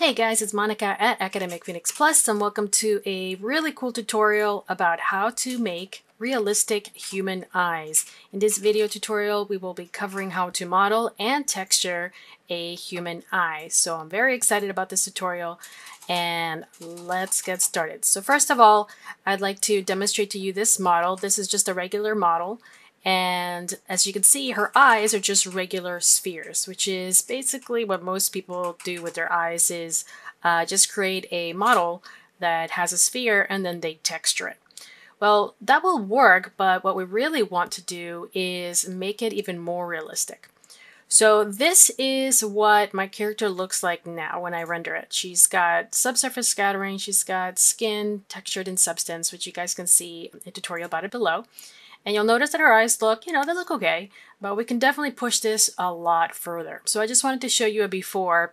Hey guys, it's Monica at Academic Phoenix Plus and welcome to a really cool tutorial about how to make realistic human eyes. In this video tutorial, we will be covering how to model and texture a human eye. So I'm very excited about this tutorial and let's get started. So first of all, I'd like to demonstrate to you this model. This is just a regular model. And as you can see, her eyes are just regular spheres, which is basically what most people do with their eyes is just create a model that has a sphere and then they texture it. Well, that will work, but what we really want to do is make it even more realistic. So this is what my character looks like now when I render it. She's got subsurface scattering, she's got skin textured in substance, which you guys can see a tutorial about it below. And you'll notice that her eyes look, they look okay, but we can definitely push this a lot further. So I just wanted to show you a before,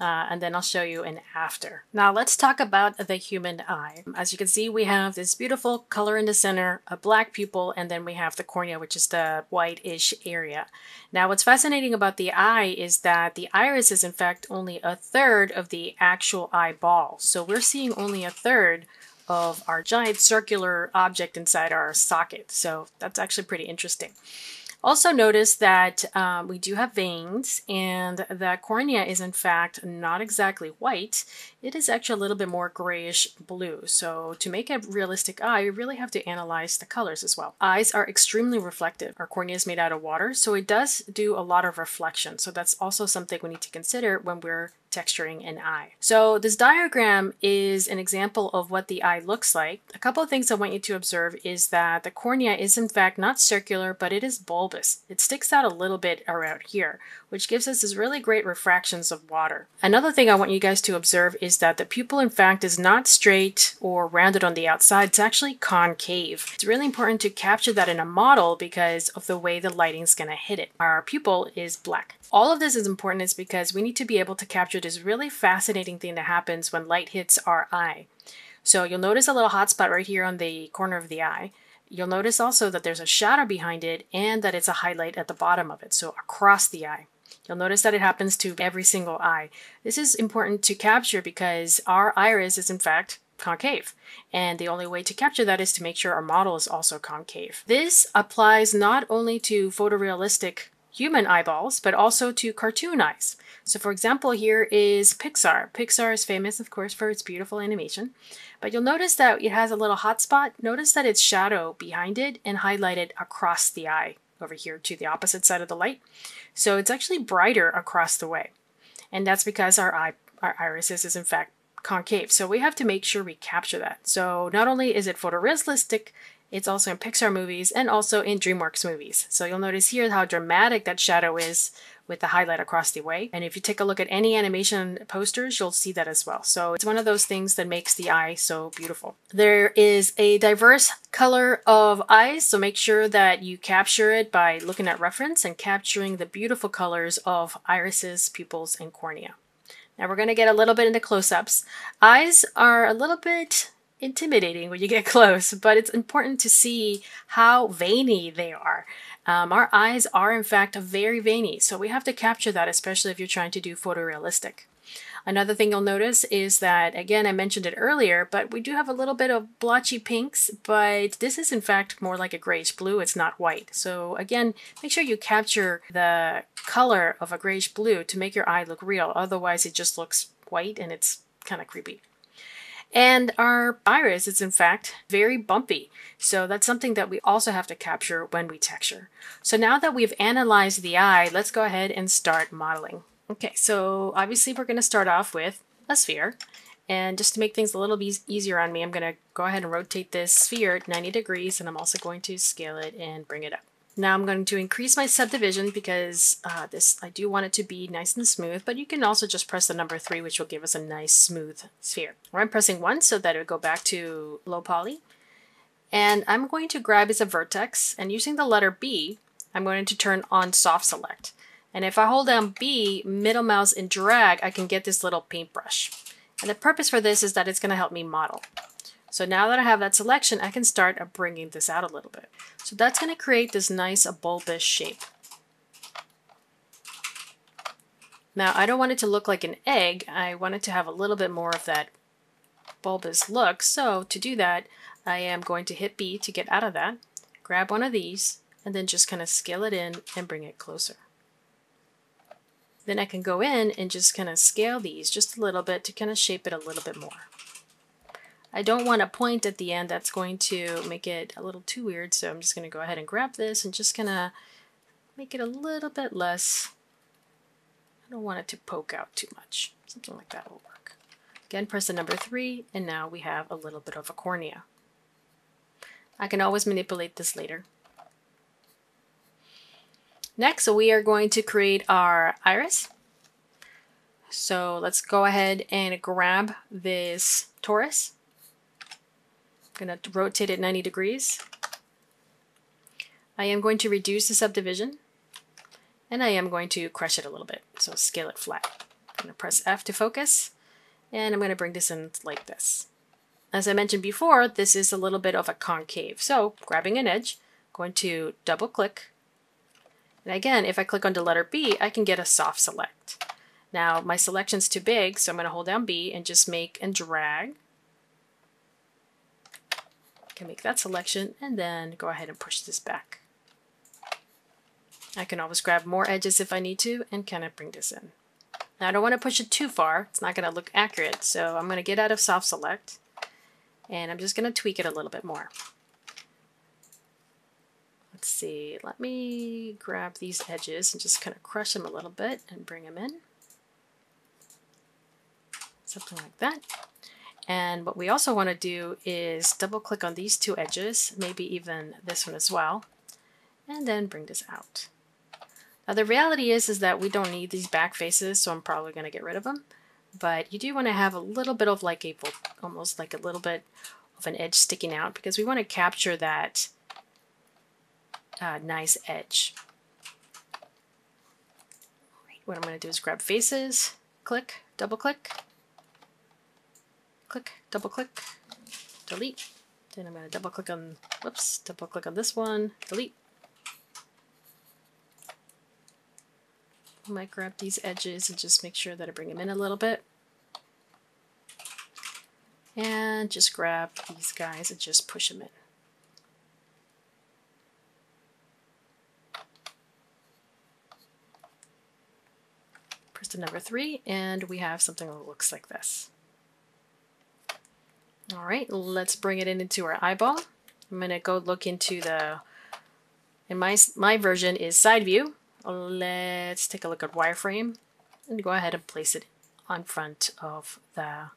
and then I'll show you an after. Now let's talk about the human eye. As you can see, we have this beautiful color in the center, a black pupil, and then we have the cornea, which is the whitish area. Now what's fascinating about the eye is that the iris is in fact only a third of the actual eyeball. So we're seeing only a third of our giant circular object inside our socket. So that's actually pretty interesting. Also notice that we do have veins and the cornea is in fact not exactly white. It is actually a little bit more grayish blue. So to make a realistic eye, you really have to analyze the colors as well. Eyes are extremely reflective. Our cornea is made out of water, so it does do a lot of reflection. So that's also something we need to consider when we're texturing an eye. So this diagram is an example of what the eye looks like. A couple of things I want you to observe is that the cornea is in fact not circular, but it is bulbous. It sticks out a little bit around here, which gives us these really great refractions of water. Another thing I want you guys to observe is that the pupil in fact is not straight or rounded on the outside. It's actually concave. It's really important to capture that in a model because of the way the lighting's gonna hit it. Our pupil is black. All of this is important is because we need to be able to capture is really fascinating thing that happens when light hits our eye. So you'll notice a little hot spot right here on the corner of the eye. You'll notice also that there's a shadow behind it and that it's a highlight at the bottom of it, so across the eye. You'll notice that it happens to every single eye. This is important to capture because our iris is in fact concave. And the only way to capture that is to make sure our model is also concave. This applies not only to photorealistic human eyeballs, but also to cartoon eyes. So for example, here is Pixar. Pixar is famous, of course, for its beautiful animation, but you'll notice that it has a little hot spot. Notice that it's shadow behind it and highlighted across the eye over here to the opposite side of the light. So it's actually brighter across the way. And that's because our iris is in fact concave. So we have to make sure we capture that. So not only is it photorealistic, it's also in Pixar movies and also in DreamWorks movies. So you'll notice here how dramatic that shadow is with the highlight across the way. And if you take a look at any animation posters, you'll see that as well. So it's one of those things that makes the eye so beautiful. There is a diverse color of eyes, so make sure that you capture it by looking at reference and capturing the beautiful colors of irises, pupils, and cornea. Now we're gonna get a little bit into close-ups. Eyes are a little bit intimidating when you get close, but it's important to see how veiny they are. Our eyes are in fact very veiny, so we have to capture that, especially if you're trying to do photorealistic. Another thing you'll notice is that, again, I mentioned it earlier, but we do have a little bit of blotchy pinks, but this is in fact more like a grayish blue, it's not white. So again, make sure you capture the color of a grayish blue to make your eye look real, otherwise it just looks white and it's kind of creepy. And our iris is in fact very bumpy. So that's something that we also have to capture when we texture. So now that we've analyzed the eye, let's go ahead and start modeling. Okay, so obviously we're gonna start off with a sphere. And just to make things a little bit easier on me, I'm gonna go ahead and rotate this sphere 90 degrees and I'm also going to scale it and bring it up. Now I'm going to increase my subdivision because I do want it to be nice and smooth, but you can also just press the number 3, which will give us a nice smooth sphere. Or I'm pressing 1 so that it will go back to low poly. And I'm going to grab as a vertex, and using the letter B, I'm going to turn on soft select. And if I hold down B, middle mouse and drag, I can get this little paintbrush. And the purpose for this is that it's gonna help me model. So now that I have that selection, I can start bringing this out a little bit. So that's going to create this nice bulbous shape. Now, I don't want it to look like an egg. I want it to have a little bit more of that bulbous look. So to do that, I am going to hit B to get out of that, grab one of these, and then just kind of scale it in and bring it closer. Then I can go in and just kind of scale these just a little bit to kind of shape it a little bit more. I don't want a point at the end that's going to make it a little too weird, so I'm just going to go ahead and grab this and just kind of make it a little bit less. I don't want it to poke out too much. Something like that will work. Again, press the number 3, and now we have a little bit of a cornea. I can always manipulate this later. Next, we are going to create our iris. So let's go ahead and grab this torus. I'm going to rotate it 90 degrees. I am going to reduce the subdivision, and I am going to crush it a little bit, so scale it flat. I'm going to press F to focus, and I'm going to bring this in like this. As I mentioned before, this is a little bit of a concave, so grabbing an edge, I'm going to double click. And again, if I click onto letter B, I can get a soft select. Now my selection's too big, so I'm going to hold down B and just make and drag. I can make that selection and then go ahead and push this back. I can always grab more edges if I need to and kind of bring this in. Now I don't want to push it too far. It's not going to look accurate, so I'm going to get out of soft select and I'm just going to tweak it a little bit more. Let's see, let me grab these edges and just kind of crush them a little bit and bring them in. Something like that. And what we also want to do is double click on these two edges, maybe even this one as well, and then bring this out. Now the reality is that we don't need these back faces, so I'm probably going to get rid of them. But you do want to have a little bit of like a, almost like a little bit of an edge sticking out because we want to capture that nice edge. Right, what I'm going to do is grab faces, click, double click, click, double click, delete. Then I'm going to double click on, whoops, double click on this one, delete. I might grab these edges and just make sure that I bring them in a little bit. And just grab these guys and just push them in. To number 3, and we have something that looks like this. All right, let's bring it into our eyeball. I'm going to go look into the, and my version is side view. Let's take a look at wireframe and go ahead and place it on front of the.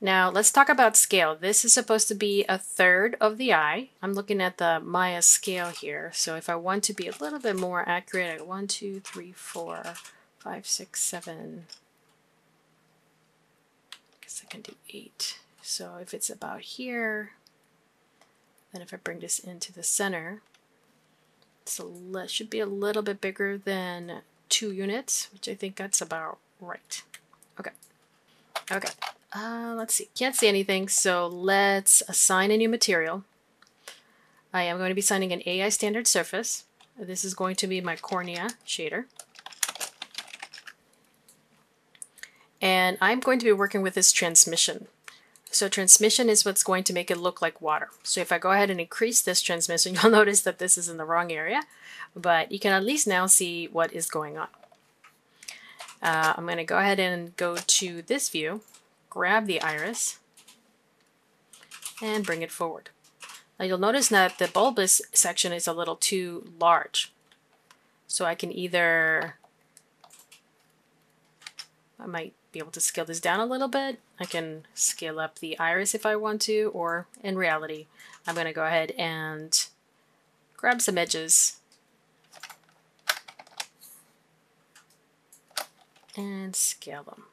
Now let's talk about scale. This is supposed to be 1/3 of the eye. I'm looking at the Maya scale here. So if I want to be a little bit more accurate, I 1, 2, 3, 4, 5, 6, 7. I guess I can do 8. So if it's about here, then if I bring this into the center, so it should be a little bit bigger than 2 units, which I think that's about right. Okay. Okay. Let's see. Can't see anything, so let's assign a new material. I am going to be assigning an AI standard surface. This is going to be my cornea shader. And I'm going to be working with this transmission. So transmission is what's going to make it look like water. So if I go ahead and increase this transmission, you'll notice that this is in the wrong area, but you can at least now see what is going on. I'm going to go ahead and go to this view, grab the iris, and bring it forward. Now you'll notice that the bulbous section is a little too large. So I can either, I might be able to scale this down a little bit. I can scale up the iris if I want to, or in reality, I'm going to go ahead and grab some edges and scale them.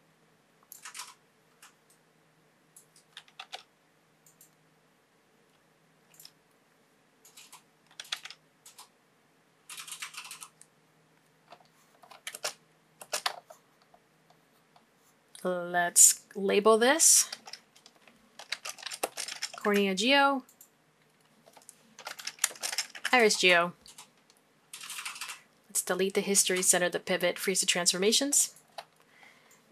Let's label this cornea geo, iris geo. Let's delete the history, center the pivot, freeze the transformations.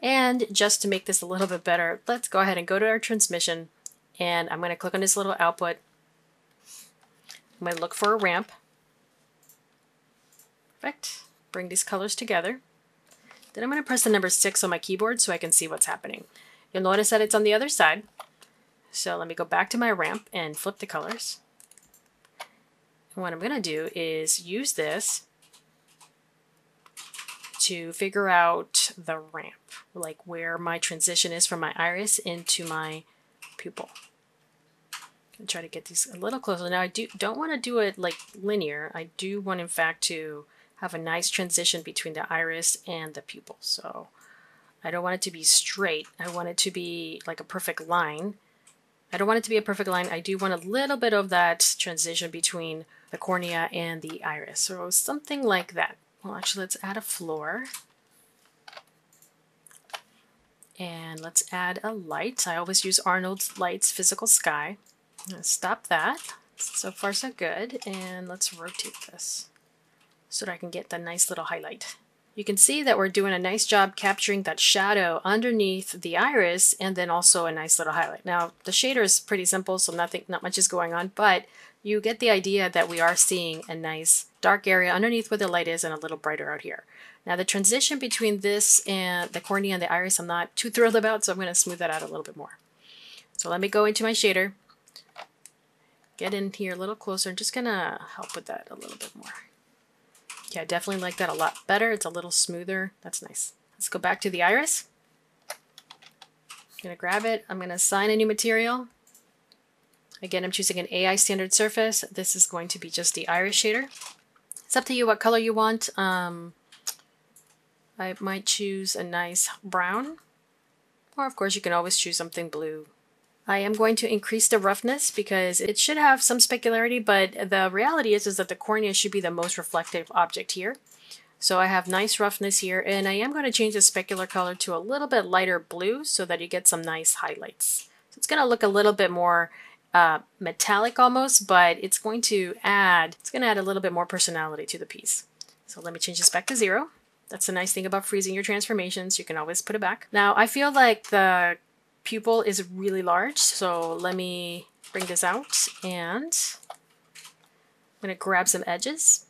And just to make this a little bit better, let's go ahead and go to our transmission, and I'm going to click on this little output. I'm going to look for a ramp. Perfect. Bring these colors together. Then I'm going to press the number 6 on my keyboard so I can see what's happening. You'll notice that it's on the other side. So let me go back to my ramp and flip the colors. And what I'm going to do is use this to figure out the ramp, like where my transition is from my iris into my pupil. And try to get these a little closer. Now I don't want to do it like linear. I do want, in fact, to have a nice transition between the iris and the pupil. So I don't want it to be straight. I want it to be like a perfect line. I don't want it to be a perfect line. I do want a little bit of that transition between the cornea and the iris. So something like that. Well, actually, let's add a floor. And let's add a light. I always use Arnold's Lights Physical Sky. I'm gonna stop that. So far, so good. And let's rotate this so that I can get that nice little highlight. You can see that we're doing a nice job capturing that shadow underneath the iris and then also a nice little highlight. Now, the shader is pretty simple, so not much is going on, but you get the idea that we are seeing a nice dark area underneath where the light is and a little brighter out here. Now, the transition between this and the cornea and the iris, I'm not too thrilled about, so I'm going to smooth that out a little bit more. So let me go into my shader, get in here a little closer. I'm just going to help with that a little bit more. Yeah, I definitely like that a lot better. It's a little smoother. That's nice. Let's go back to the iris. I'm going to grab it. I'm going to assign a new material. Again, I'm choosing an AI standard surface. This is going to be just the iris shader. It's up to you what color you want. I might choose a nice brown. Or, of course, you can always choose something blue. I am going to increase the roughness because it should have some specularity, but the reality is that the cornea should be the most reflective object here. So I have nice roughness here, and I am going to change the specular color to a little bit lighter blue so that you get some nice highlights. So it's going to look a little bit more metallic almost, but it's going to add a little bit more personality to the piece. So let me change this back to 0. That's the nice thing about freezing your transformations. You can always put it back. Now I feel like the pupil is really large, so let me bring this out, and I'm going to grab some edges.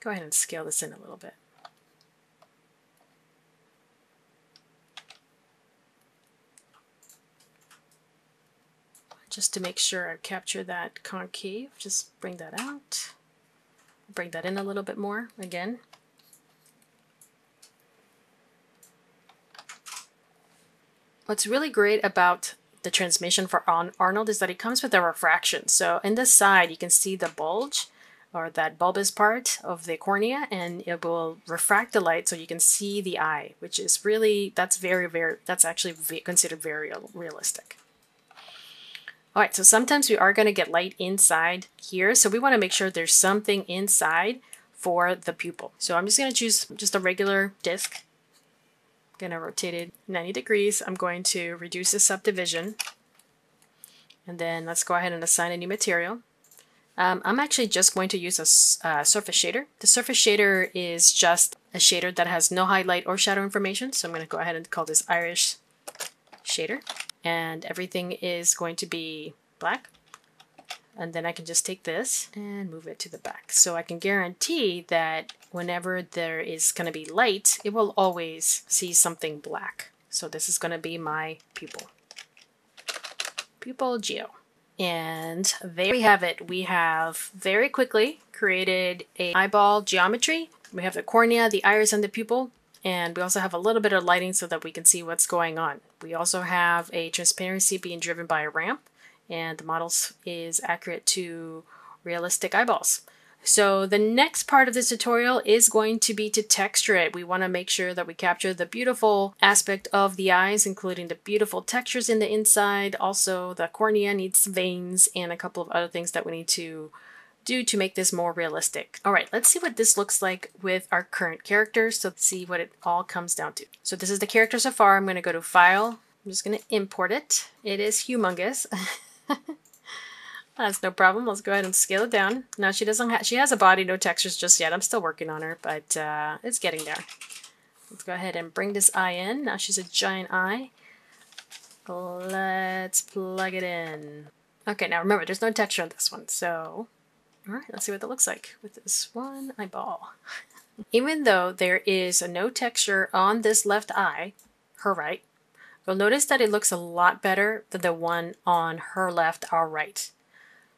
Go ahead and scale this in a little bit. Just to make sure I capture that concave, just bring that out. Bring that in a little bit more again. What's really great about the transmission for Arnold is that it comes with a refraction. So in the side, you can see the bulge or that bulbous part of the cornea, and it will refract the light so you can see the eye, which is really, that's actually considered very realistic. All right, so sometimes we are going to get light inside here, so we want to make sure there's something inside for the pupil. So I'm just going to choose just a regular disc. I'm going to rotate it 90 degrees. I'm going to reduce the subdivision, and then let's go ahead and assign a new material. I'm actually just going to use a surface shader. The surface shader is just a shader that has no highlight or shadow information, so I'm going to go ahead and call this Irish shader. And everything is going to be black. And then I can just take this and move it to the back. So I can guarantee that whenever there is going to be light, it will always see something black. So this is going to be my pupil. Pupil Geo. And there we have it. We have very quickly created an eyeball geometry. We have the cornea, the iris, and the pupil. And we also have a little bit of lighting so that we can see what's going on. We also have a transparency being driven by a ramp, and the model is accurate to realistic eyeballs. So the next part of this tutorial is going to be to texture it. We want to make sure that we capture the beautiful aspect of the eyes, including the beautiful textures in the inside. Also, the cornea needs veins and a couple of other things that we need to do to make this more realistic. All right, let's see what this looks like with our current character. So let's see what it all comes down to. So this is the character so far. I'm going to go to File. I'm just going to import it. It is humongous. That's no problem. Let's go ahead and scale it down. Now she has a body, no textures just yet. I'm still working on her, but it's getting there. Let's go ahead and bring this eye in. Now she's a giant eye. Let's plug it in. Okay, now remember, there's no texture on this one, so... Alright, let's see what that looks like with this one eyeball. Even though there is a no texture on this left eye, her right, you'll notice that it looks a lot better than the one on her left, our right.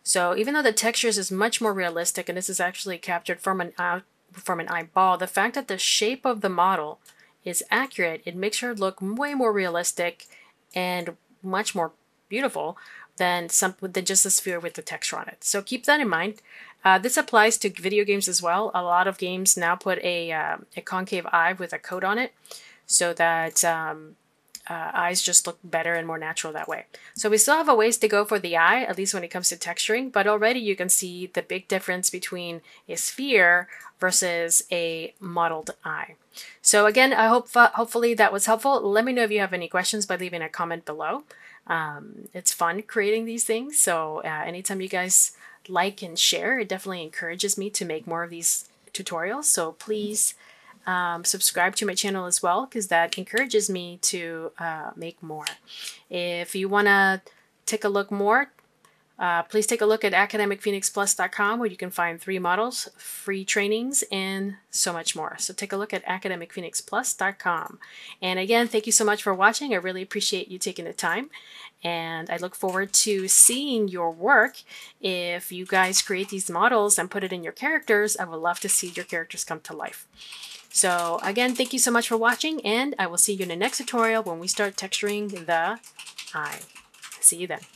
So even though the textures is much more realistic, and this is actually captured from an eyeball, the fact that the shape of the model is accurate, it makes her look way more realistic and much more beautiful than just a sphere with the texture on it. So keep that in mind. This applies to video games as well. A lot of games now put a concave eye with a coat on it so that eyes just look better and more natural that way. So we still have a ways to go for the eye, at least when it comes to texturing, but already you can see the big difference between a sphere versus a modeled eye. So again, I hope hopefully that was helpful. Let me know if you have any questions by leaving a comment below. It's fun creating these things, so anytime you guys like and share, it definitely encourages me to make more of these tutorials. So please subscribe to my channel as well, because that encourages me to make more. If you want to take a look more, please take a look at academicphoenixplus.com, where you can find 3 models, free trainings, and so much more. So take a look at academicphoenixplus.com. And again, thank you so much for watching. I really appreciate you taking the time. And I look forward to seeing your work. If you guys create these models and put it in your characters, I would love to see your characters come to life. So again, thank you so much for watching, and I will see you in the next tutorial when we start texturing the eye. See you then.